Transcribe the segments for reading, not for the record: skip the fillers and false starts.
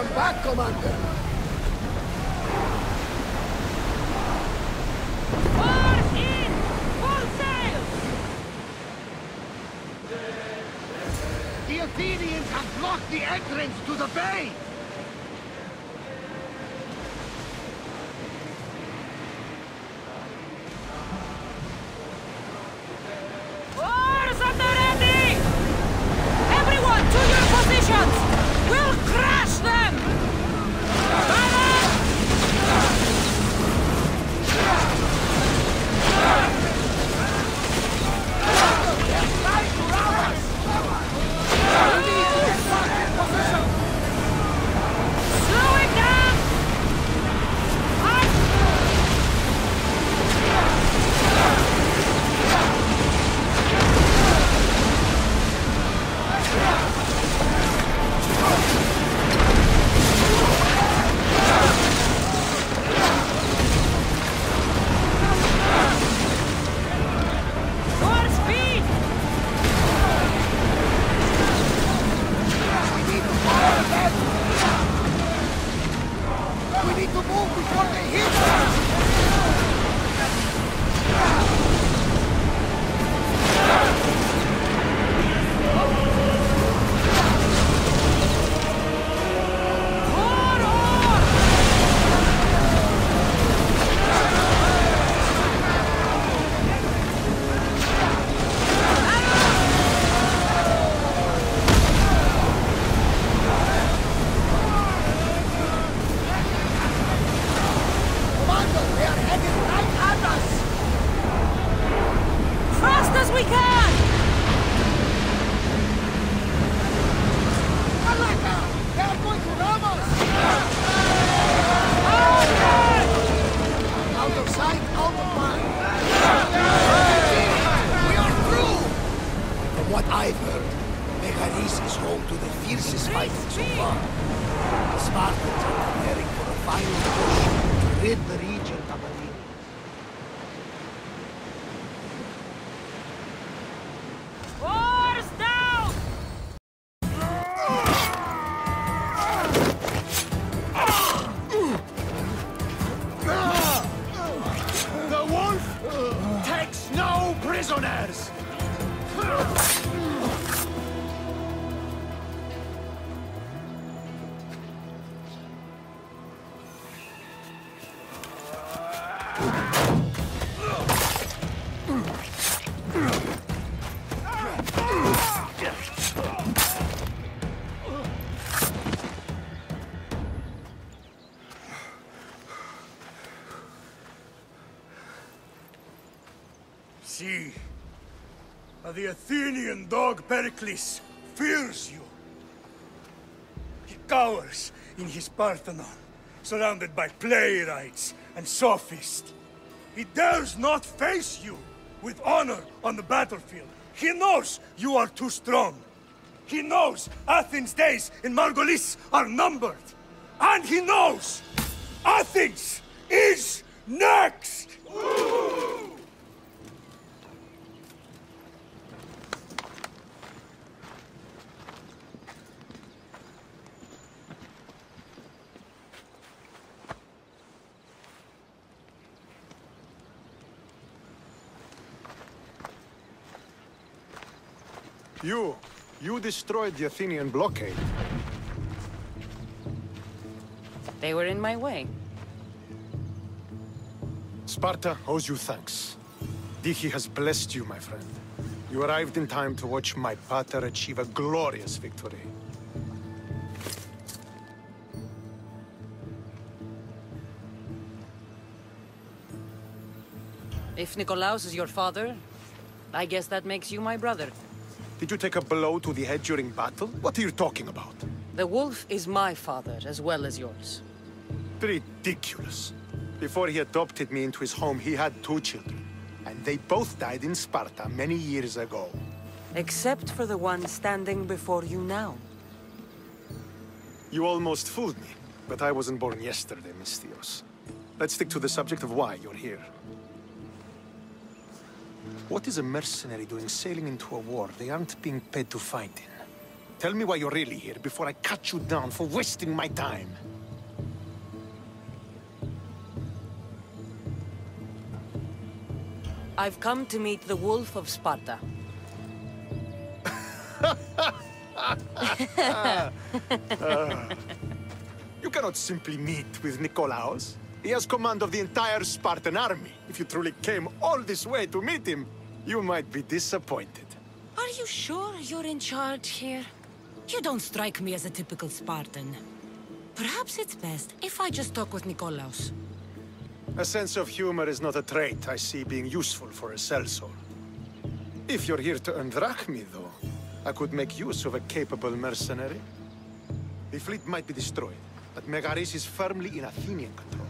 Welcome back, Commander! Force in! Full sail! The Athenians have blocked the entrance to the bay! See, the Athenian dog Pericles fears you. He cowers in his Parthenon, surrounded by playwrights and sophists. He dares not face you with honor on the battlefield. He knows you are too strong. He knows Athens' days in Margolis are numbered. And he knows Athens is next! Ooh. You destroyed the Athenian blockade. They were in my way. Sparta owes you thanks. Dihi has blessed you, my friend. You arrived in time to watch my pater achieve a glorious victory. If Nikolaos is your father, I guess that makes you my brother. Did you take a blow to the head during battle? What are you talking about? The wolf is my father, as well as yours. Ridiculous. Before he adopted me into his home, he had 2 children. And they both died in Sparta many years ago. Except for the one standing before you now. You almost fooled me, but I wasn't born yesterday, Nisthios. Let's stick to the subject of why you're here. What is a mercenary doing sailing into a war they aren't being paid to fight in? Tell me why you're really here before I cut you down for wasting my time. I've come to meet the Wolf of Sparta. You cannot simply meet with Nikolaos. He has command of the entire Spartan army. If you truly came all this way to meet him, you might be disappointed. Are you sure you're in charge here? You don't strike me as a typical Spartan. Perhaps it's best if I just talk with Nikolaos. A sense of humor is not a trait I see being useful for a sellsword. If you're here to earn drachmi, though, I could make use of a capable mercenary. The fleet might be destroyed, but Megaris is firmly in Athenian control.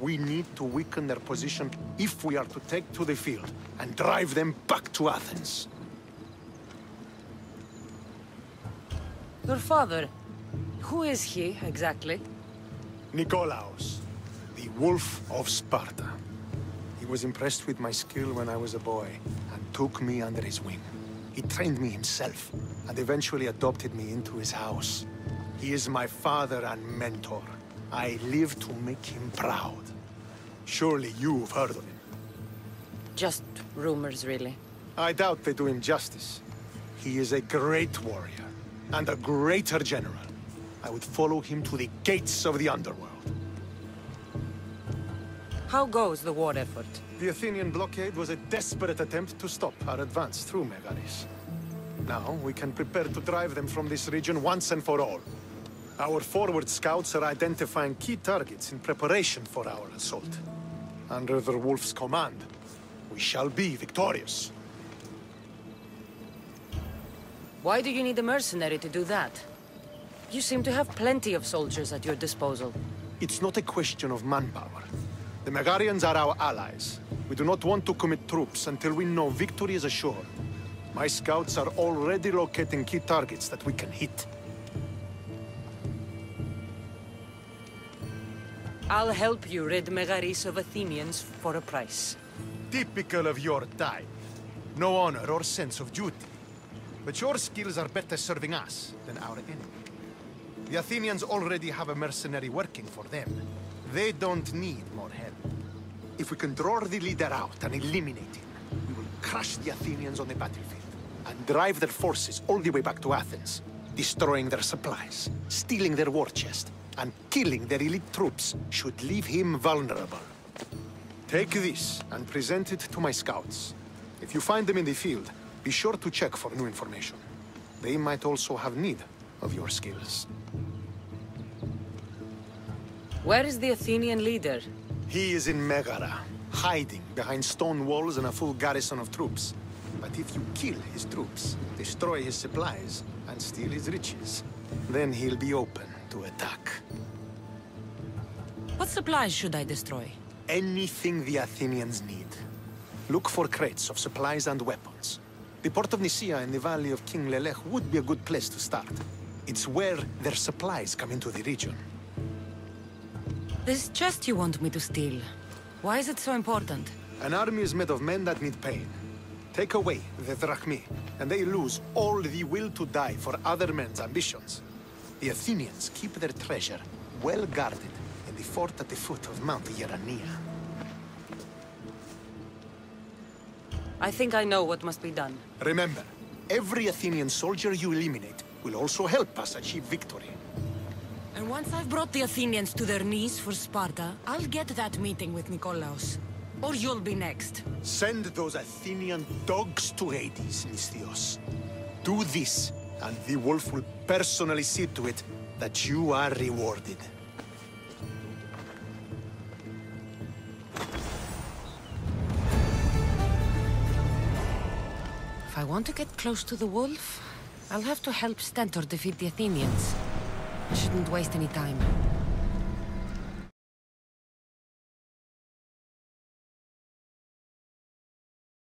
We need to weaken their position if we are to take to the field and drive them back to Athens. Your father, who is he exactly? Nikolaos, the Wolf of Sparta. He was impressed with my skill when I was a boy and took me under his wing. He trained me himself and eventually adopted me into his house. He is my father and mentor. I live to make him proud. Surely you've heard of him. Just rumors, really. I doubt they do him justice. He is a great warrior. And a greater general. I would follow him to the gates of the underworld. How goes the war effort? The Athenian blockade was a desperate attempt to stop our advance through Megaris. Now we can prepare to drive them from this region once and for all. Our forward scouts are identifying key targets in preparation for our assault. Under the Wolf's command, we shall be victorious. Why do you need a mercenary to do that? You seem to have plenty of soldiers at your disposal. It's not a question of manpower. The Megarians are our allies. We do not want to commit troops until we know victory is assured. My scouts are already locating key targets that we can hit. I'll help you rid Megaris of Athenians for a price. Typical of your type. No honor or sense of duty. But your skills are better serving us than our enemy. The Athenians already have a mercenary working for them. They don't need more help. If we can draw the leader out and eliminate him, we will crush the Athenians on the battlefield and drive their forces all the way back to Athens, destroying their supplies, stealing their war chest, and killing their elite troops should leave him vulnerable. Take this and present it to my scouts. If you find them in the field, be sure to check for new information. They might also have need of your skills. Where is the Athenian leader? He is in Megara, hiding behind stone walls and a full garrison of troops. But if you kill his troops, destroy his supplies, and steal his riches, then he'll be open to attack. What supplies should I destroy? Anything the Athenians need. Look for crates of supplies and weapons. The port of Nicea in the valley of King Lelech would be a good place to start. It's where their supplies come into the region. This chest you want me to steal, why is it so important? An army is made of men that need pain. Take away the drachmi, and they lose all the will to die for other men's ambitions. The Athenians keep their treasure well guarded in the fort at the foot of Mount Geraneia. I think I know what must be done. Remember, every Athenian soldier you eliminate will also help us achieve victory. And once I've brought the Athenians to their knees for Sparta, I'll get that meeting with Nikolaos. Or you'll be next. Send those Athenian dogs to Hades, Nisthios. Do this, and the Wolf will personally see to it that you are rewarded. If I want to get close to the Wolf, I'll have to help Stentor defeat the Athenians. I shouldn't waste any time.